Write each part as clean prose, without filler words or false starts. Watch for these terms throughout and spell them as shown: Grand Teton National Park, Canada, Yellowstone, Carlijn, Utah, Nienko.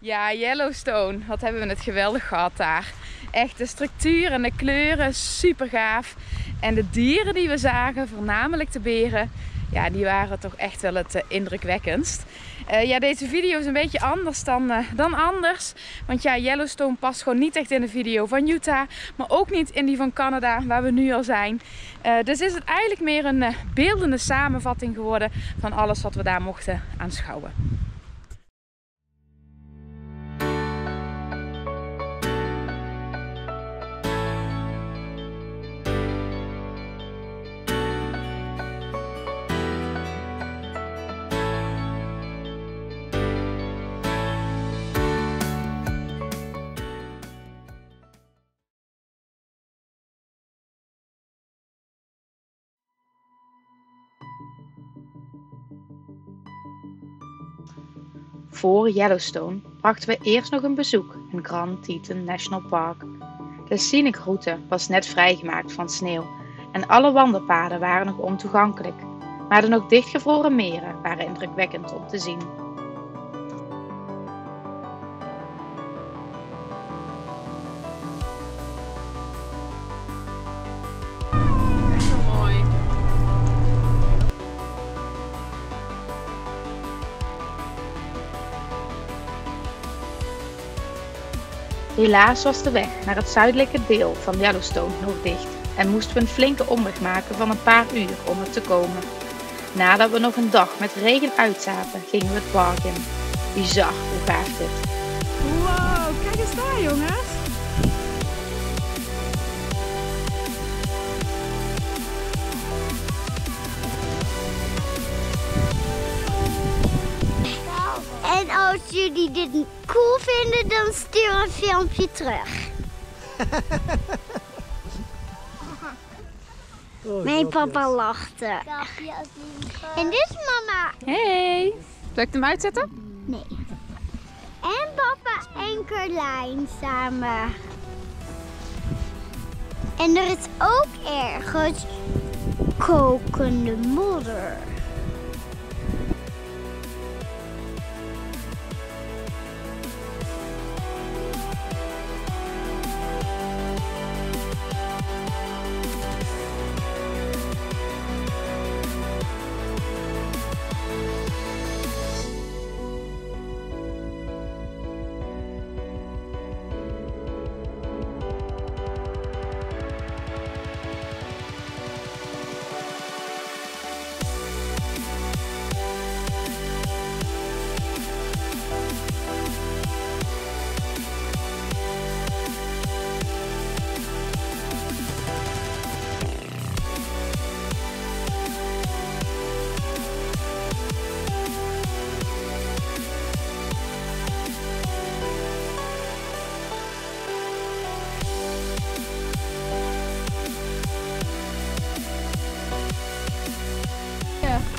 Ja, Yellowstone. Wat hebben we het geweldig gehad daar. Echt de structuur en de kleuren, super gaaf. En de dieren die we zagen, voornamelijk de beren, ja, die waren toch echt wel het indrukwekkendst. Ja, deze video is een beetje anders dan anders. Want ja, Yellowstone past gewoon niet echt in de video van Utah. Maar ook niet in die van Canada, waar we nu al zijn. Dus is het eigenlijk meer een beeldende samenvatting geworden van alles wat we daar mochten aanschouwen. Voor Yellowstone brachten we eerst nog een bezoek in Grand Teton National Park. De scenic route was net vrijgemaakt van sneeuw en alle wandelpaden waren nog ontoegankelijk, maar de nog dichtgevroren meren waren indrukwekkend om te zien. Helaas was de weg naar het zuidelijke deel van Yellowstone nog dicht en moesten we een flinke omweg maken van een paar uur om er te komen. Nadat we nog een dag met regen uitzaten, gingen we het park in. Bizar hoe gaaf dit. Wow, kijk eens daar jongens! En als jullie dit cool vinden, dan stuur een filmpje terug. Mijn papa lachte. En dit is mama. Hey, zal ik hem uitzetten? Nee. En papa en Carlijn samen. En er is ook ergens kokende modder.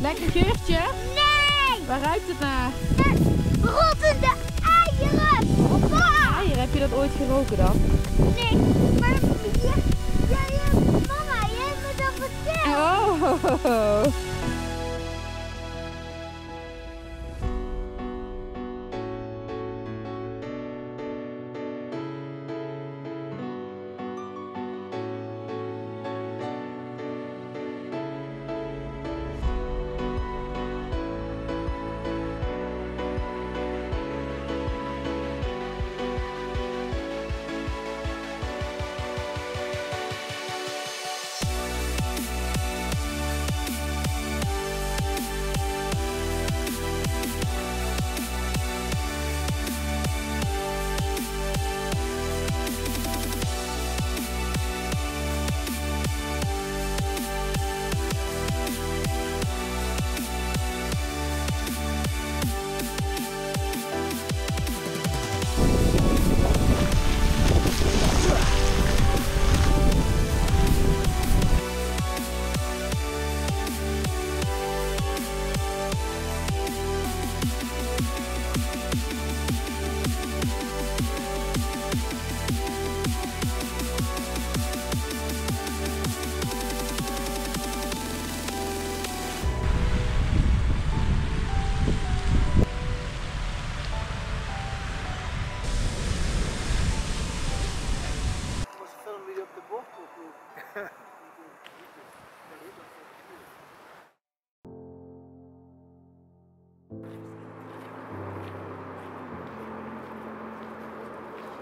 Lekker geurtje? Nee! Waar ruikt het naar? Rottende eieren! Papa! Eieren? Heb je dat ooit geroken dan? Nee, maar mama, jij hebt me dat verteld! Oh!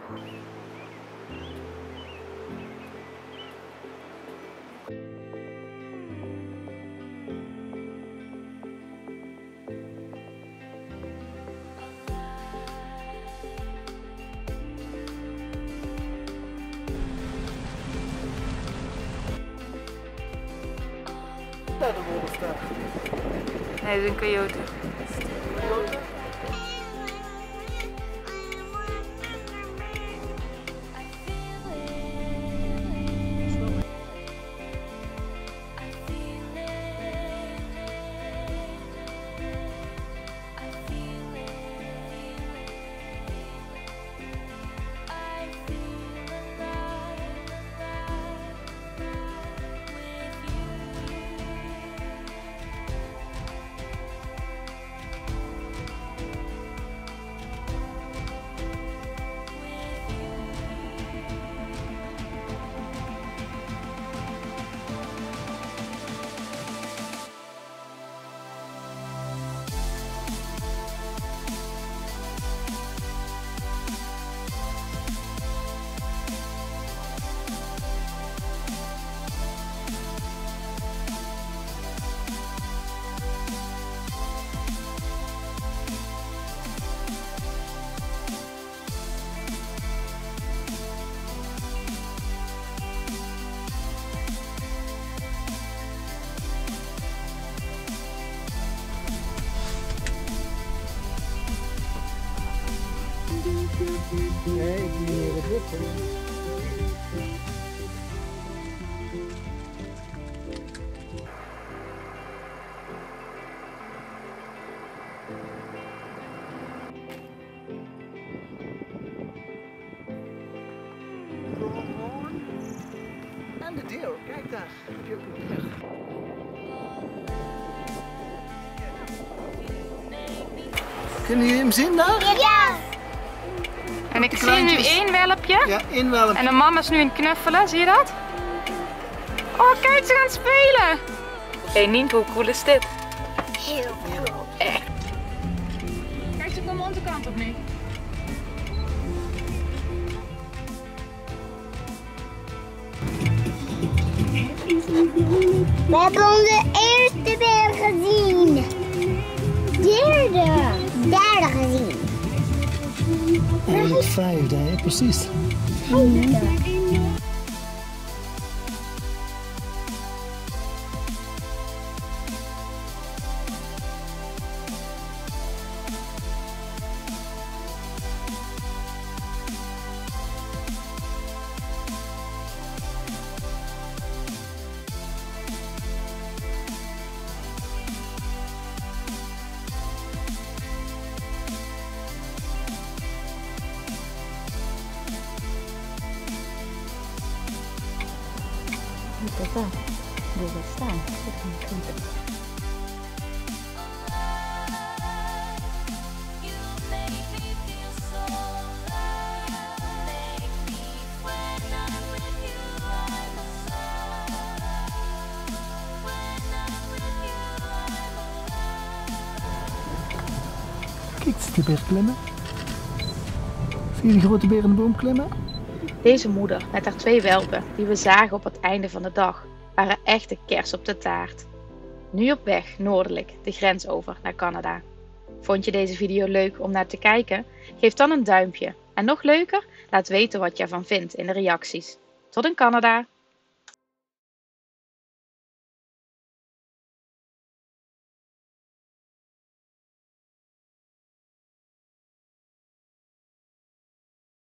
Nee, dat is een coyote. Hey, you need a good one. En de deer, kijk daar. Kunnen jullie hem zien daar? Ja! En ik zie nu één welpje. Ja, één welpje. En de mama is nu aan het knuffelen, zie je dat? Oh, kijk, ze gaan spelen! Hé, Nienko, hoe cool is dit? Heel cool. Echt. Kijk, ze komen onze kant op nu. We hebben onze eerste beer gezien. Derde gezien. En het vijfde, hè? Precies. Kijk daar, wil dat staan. Dat is niet goed. Kijk, die beer klimmen. Zie je die grote beer in de boom klimmen? Deze moeder, met haar twee welpen, die we zagen op het einde van de dag, waren echt de kers op de taart. Nu op weg, noordelijk, de grens over naar Canada. Vond je deze video leuk om naar te kijken? Geef dan een duimpje. En nog leuker, laat weten wat je ervan vindt in de reacties. Tot in Canada!